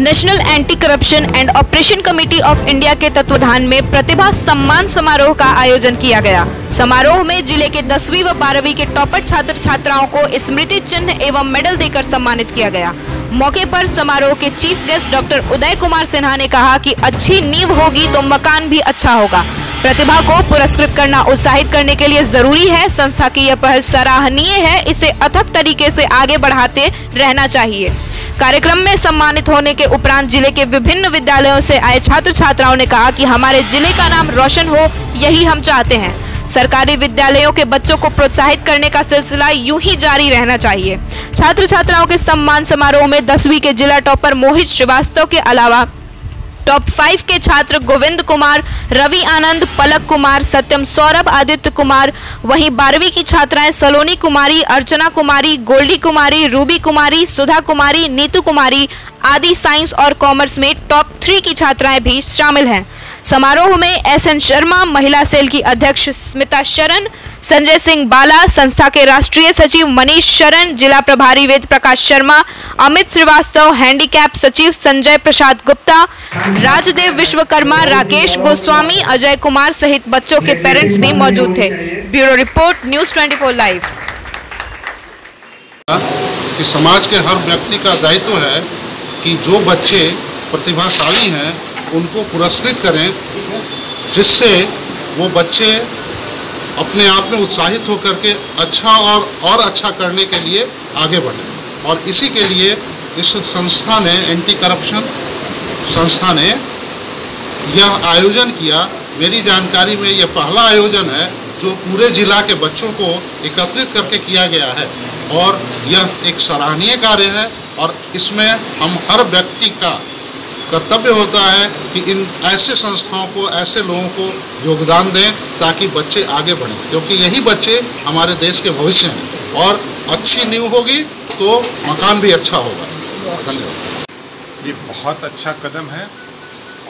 National anti corruption and operation committee of India के तत्वाधान में प्रतिभा सम्मान समारोह का आयोजन किया गया। समारोह में जिले के 10वीं व 12वीं के टॉपर छात्र छात्राओं को स्मृति चिन्ह एवं मेडल देकर सम्मानित किया गया। मौके पर समारोह के chief guest doctor Uday Kumar Sinha ने कहा कि अच्छी नींव होगी तो मकान भी अच्छा होगा। प्रतिभा को पुरस्कृत करना उत्साहित करने के लिए जरूरी है। संस्था की यह पहल सराहनीय है, इसे अथक तरीके से आगे बढ़ाते रहना चाहिए। कार्यक्रम में सम्मानित होने के उपरांत जिले के विभिन्न विद्यालयों से आए छात्र छात्राओं ने कहा कि हमारे जिले का नाम रोशन हो, यही हम चाहते हैं। सरकारी विद्यालयों के बच्चों को प्रोत्साहित करने का सिलसिला यूं ही जारी रहना चाहिए। छात्र छात्राओं के सम्मान समारोह में 10वीं के जिला टॉपर मोहित श्रीवास्तव के अलावा टॉप 5 के छात्र गोविंद कुमार, रवि आनंद, पलक कुमार, सत्यम सौरभ, आदित्य कुमार, वहीं 12वीं की छात्राएं सलोनी कुमारी, अर्चना कुमारी, गोल्डी कुमारी, रूबी कुमारी, सुधा कुमारी, नीतू कुमारी आदि साइंस और कॉमर्स में टॉप 3 की छात्राएं भी शामिल हैं। समारोह में एसएन शर्मा, महिला सेल की अध्यक्ष स्मिता शरण, संजय सिंह बाला, संस्था के राष्ट्रीय सचिव मनीष शरण, जिला प्रभारी वेद प्रकाश शर्मा, अमित श्रीवास्तव, हैंडीकैप सचिव संजय प्रसाद गुप्ता, राजदेव विश्वकर्मा, राकेश गोस्वामी, अजय कुमार सहित बच्चों के पेरेंट्स भी मौजूद थे। Bureau report, news 24 live. समाज के हर व्यक्ति का दायित्व है कि जो बच्चे प्रतिभाशाली हैं उनको पुरस्कृत करें, जिससे वो बच्चे अपने आप में उत्साहित होकर के अच्छा और अच्छा करने के लिए आगे बढ़ें। और इसी के लिए इस संस्था ने, एंटी करप्शन संस्था ने यह आयोजन किया। मेरी जानकारी में यह पहला आयोजन है जो पूरे जिला के बच्चों को एकत्रित करके किया गया है और यह एक सराहनीय कार्य है। और इसमें हम हर व्यक्ति का कर्तव्य होता है कि इन ऐसे संस्थाओं को, ऐसे लोगों को योगदान दें ताकि बच्चे आगे बढ़ें, क्योंकि यही बच्चे हमारे देश के भविष्य हैं। और अच्छी नींव होगी तो मकान भी अच्छा होगा। धन्यवाद। ये बहुत अच्छा कदम है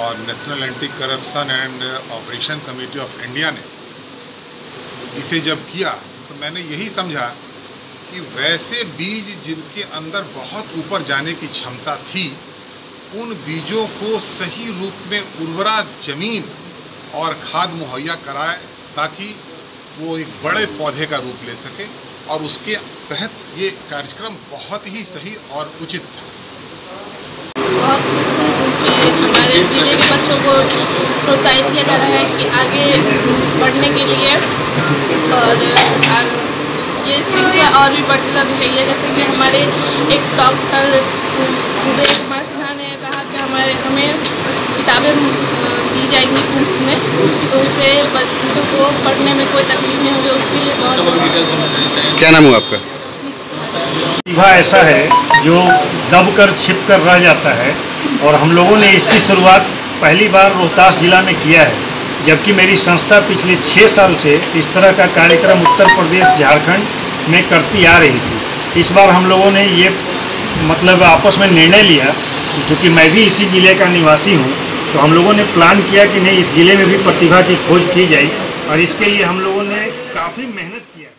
और national anti corruption and operation committee of India ने इसे जब किया तो मैंने यही समझा कि वैसे बीज जिनके अंदर बहुत ऊपर जाने की क्षमता थी, उन बीजों को सही रूप में उर्वरा जमीन और खाद मुहैया कराए ताकि वो एक बड़े पौधे का रूप ले सके। और उसके तहत ये कार्यक्रम बहुत ही सही और उचित था। बहुत खुश हूँ कि हमारे जिले के बच्चों को प्रोत्साहित किया जा रहा है कि आगे बढ़ने के लिए, और ये शिक्षा और भी बढ़ती जानी चाहिए। जैसे कि हमारे एक डॉक्टर उदय कुमार सिन्हा ने कहा कि हमें किताबें दी जाएंगी मुफ्त में, तो उससे बच्चों को पढ़ने में कोई तकलीफ नहीं होगी। उसके लिए बहुत। क्या नाम हुआ आपका? प्रतिभा ऐसा है जो दब कर छिप कर रह जाता है, और हम लोगों ने इसकी शुरुआत पहली बार रोहतास जिला में किया है, जबकि मेरी संस्था पिछले 6 साल से इस तरह का कार्यक्रम उत्तर प्रदेश, झारखंड में करती आ रही थी। इस बार हम लोगों ने ये मतलब आपस में निर्णय लिया, क्योंकि मैं भी इसी ज़िले का निवासी हूँ, तो हम लोगों ने प्लान किया कि नहीं, इस ज़िले में भी प्रतिभा की खोज की जाए, और इसके लिए हम लोगों ने काफ़ी मेहनत किया।